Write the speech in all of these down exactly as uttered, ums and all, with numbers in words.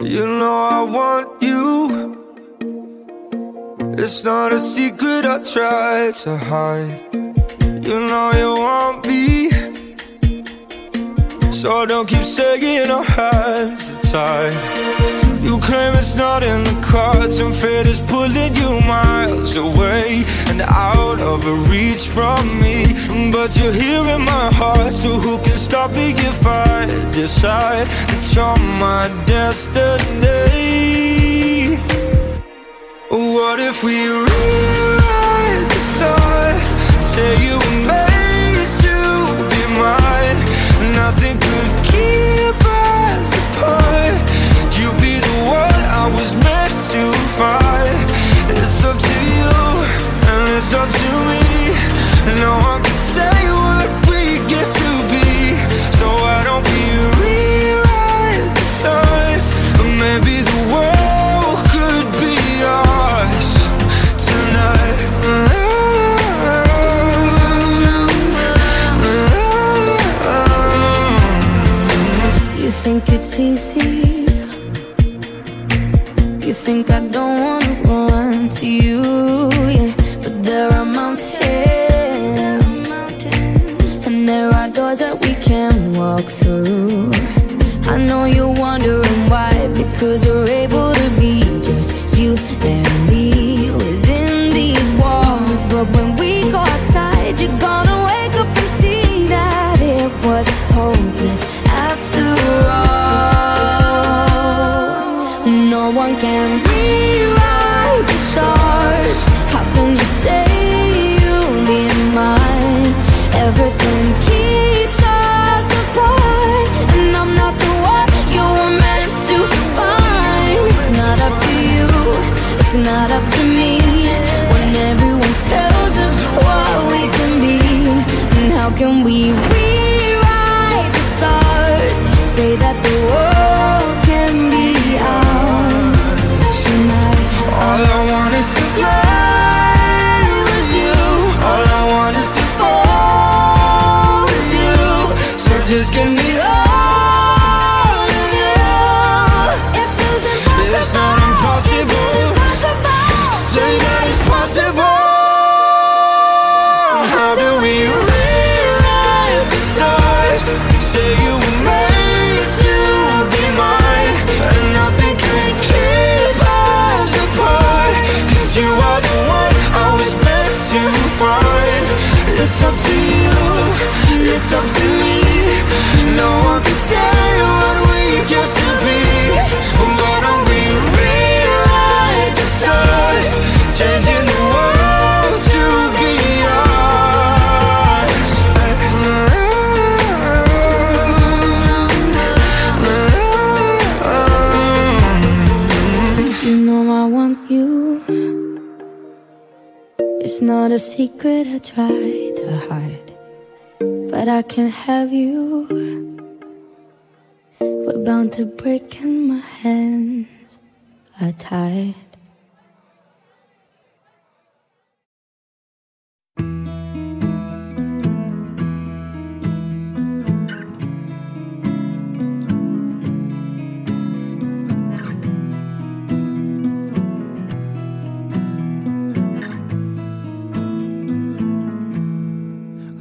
You know I want you. It's not a secret I try to hide. You know you want me, so don't keep sagging our hands tight. You claim it's not in the cards, and fate is pulling you miles away and out of reach from me. But you're here in my heart, so who can stop me if I decide that you're my destiny? What if we rewrite the stars? Say you were made to be mine. Nothing could keep us apart. You be the one I was meant to find. It's up to you, and it's up to me. No one can say what we get to be. So why don't we rewrite the stars? Maybe the world could be ours tonight. You think it's easy? You think I don't wanna run to you, yeah. But there are mountains, and there are doors that we can walk through. I know you're wondering why, because we're able to be just you and me within these walls. But when we go outside, you're gonna wake up and see that it was hopeless. No one can rewrite the stars. How can you say you'll be mine? Everything keeps us apart, and I'm not the one you were meant to find. It's not up to you, it's not up to me. When everyone tells us what we can be, and how can we rewrite the stars? Say that the world can be ours. All I want is to fly with you. All I want is to fall with you. So just give me all of you. It feels impossible. It's not impossible. Say that it's possible. How do we rewrite the stars? Say you were made to be mine, and nothing could keep us apart. Cause you are the one I was meant to find. It's up to you, it's up to me. No one can say what we get to be. Why don't we rewrite the stars? Changing the world to be ours. You know I want you. It's not a secret I try to hide, but I can't have you. We're bound to break, and my hands are tied.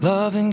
Loving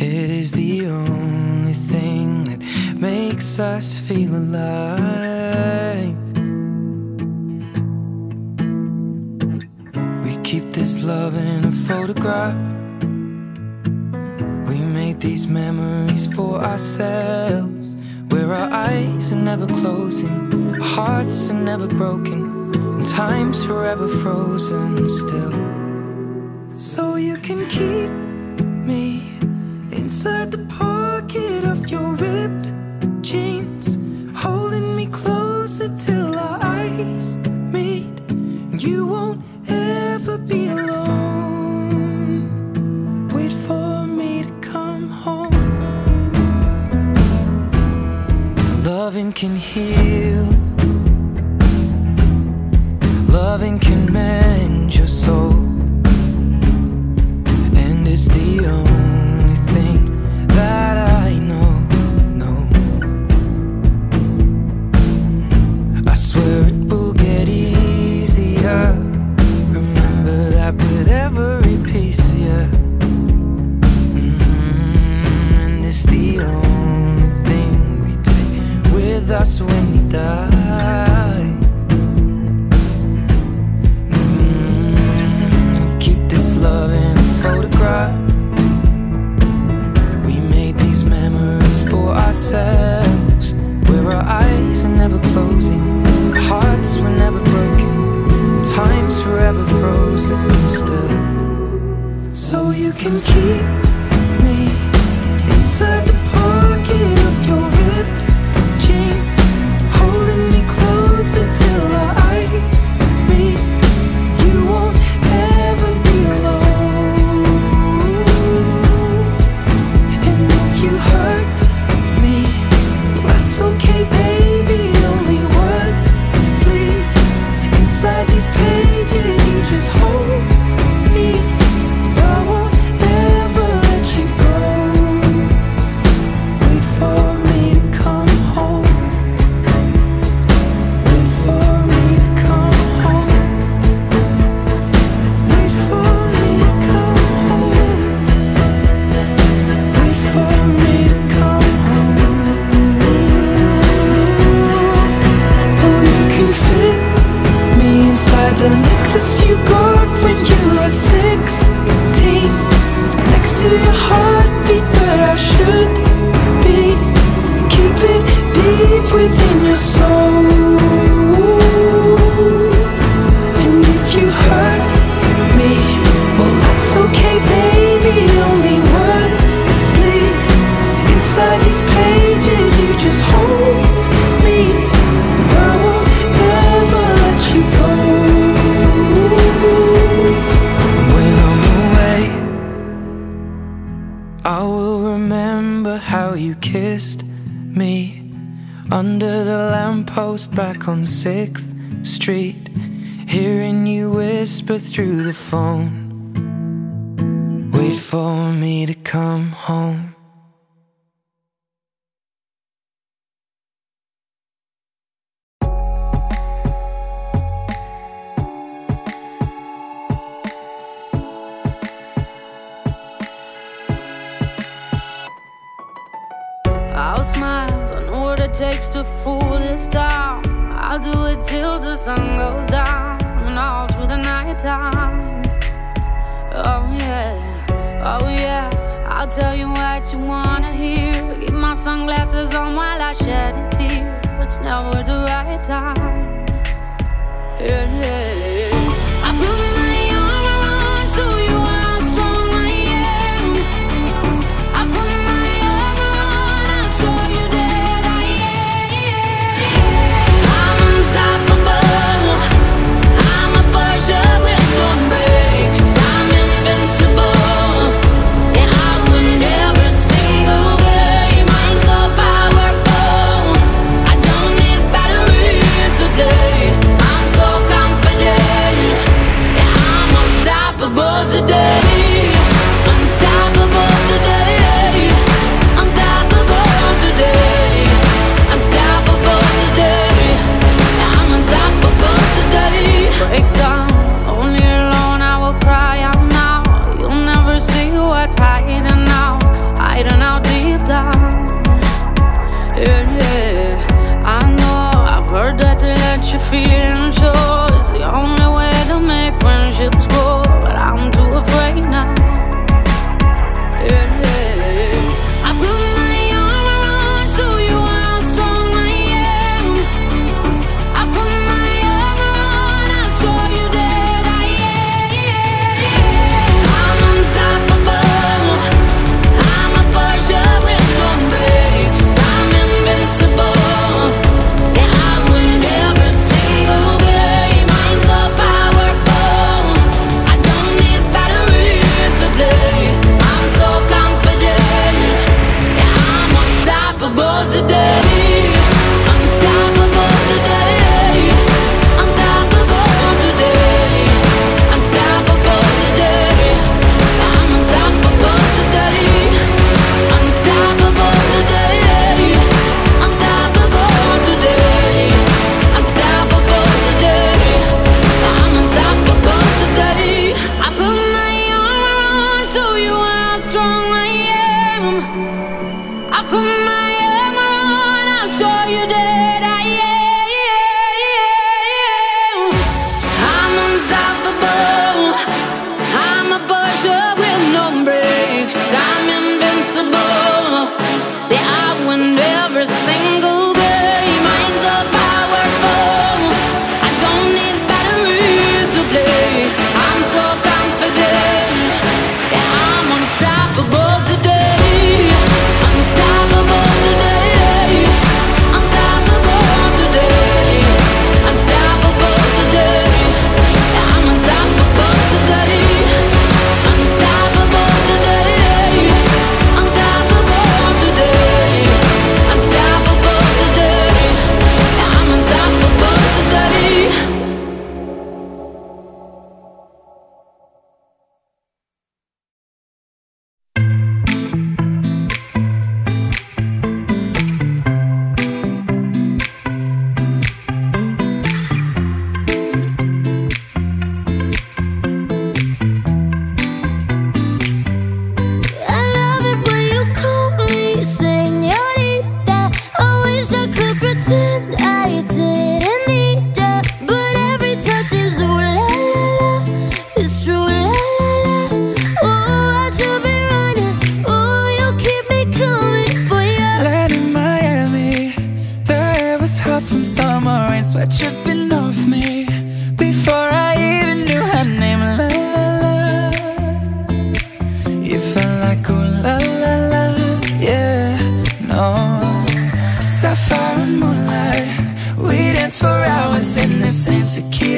It is the only thing that makes us feel alive. We keep this love in a photograph. We made these memories for ourselves, where our eyes are never closing, our hearts are never broken, and time's forever frozen still. So you can keep me inside the pocket of your ripped jeans, holding me closer till our eyes meet, and you won't ever loving can mend your soul, and it's the only thing that I know, no. I swear it will get easier. Remember that with every piece of you, mm-hmm. And it's the only thing we take with us when we die. Love in its photograph. We made these memories for ourselves, where our eyes are never closing, our hearts were never broken, time's forever frozen still. So you can keep me inside the pocket of your ripped jeans, holding me closer till our eyes meet. You won't ever be alone. sixth street, hearing you whisper through the phone, wait for me to come home. I'll smile, I know what it takes to fool this town. I'll do it till the sun goes down and all through the night time. Oh yeah, oh yeah, I'll tell you what you wanna hear. Keep my sunglasses on while I shed a tear. It's never the right time, yeah, yeah. I'm moving my arm around so you are strong, yeah. I put my arm around, I show you that I am, yeah, yeah. Unstoppable, I'm a virgin with no brakes. I'm invincible, yeah, I win every single game. I'm so powerful, I don't need batteries to play. I'm so confident, yeah, I'm unstoppable today. Unstoppable today. Unstoppable today. Unstoppable today. Today, break down, only alone I will cry out now. You'll never see what's hiding out, hiding out deep down. Yeah, yeah, I know, I've heard that to let you feel and show is the only way to make friendships grow, but I'm too afraid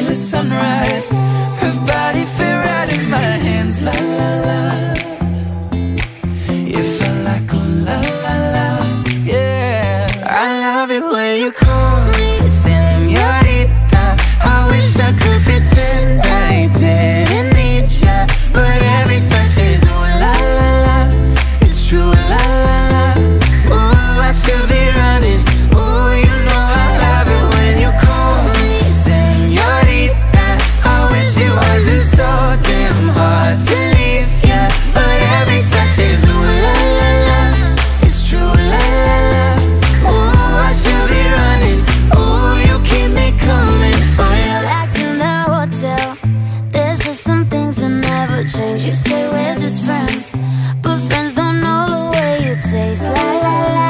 the sunrise. Her body fit right in my hands. La la la, it felt like oh la la la. Yeah, I love it when you call me señorita. I wish I could pretend I didn't need ya, but every touch is oh la la la. It's true la la la. Oh, I should be running. Oh, you know I love it when you call me señorita. I wish it wasn't so damn hard to leave ya, but every touch is ooh la la la. It's true la la la. Oh, I should be running. Oh, you keep me coming for you. Back to the hotel. There's just some things that never change. You say we're just friends, but friends don't know the way you taste. La la la.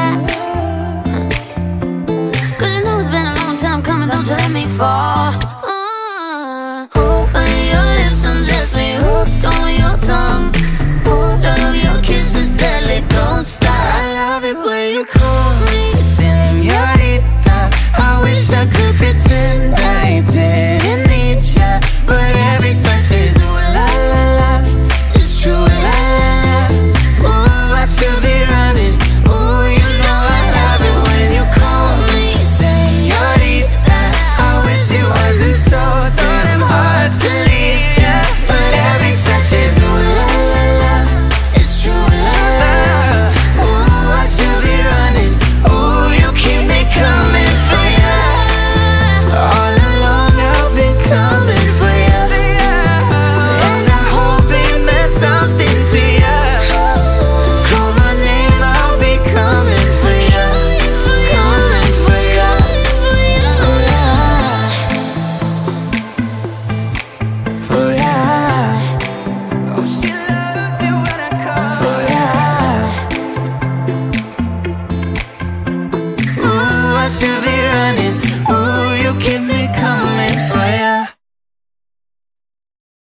Cause you know it's been a long time coming, don't you let me fall. Uh, open your lips and dress me hooked on your tongue. Oh, love your kisses deadly, don't stop. I love it when you call me señorita. I wish I could pretend I didn't need ya, but every touch is ooh la la la. It's true la la la. Oh, I should be running. Oh, you know I love it when you call me señorita. I wish it wasn't so damn hard to